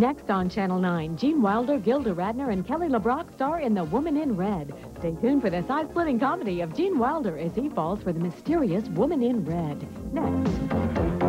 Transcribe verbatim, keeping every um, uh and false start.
Next on Channel nine, Gene Wilder, Gilda Radner, and Kelly LeBrock star in The Woman in Red. Stay tuned for the side-splitting comedy of Gene Wilder as he falls for the mysterious Woman in Red. Next.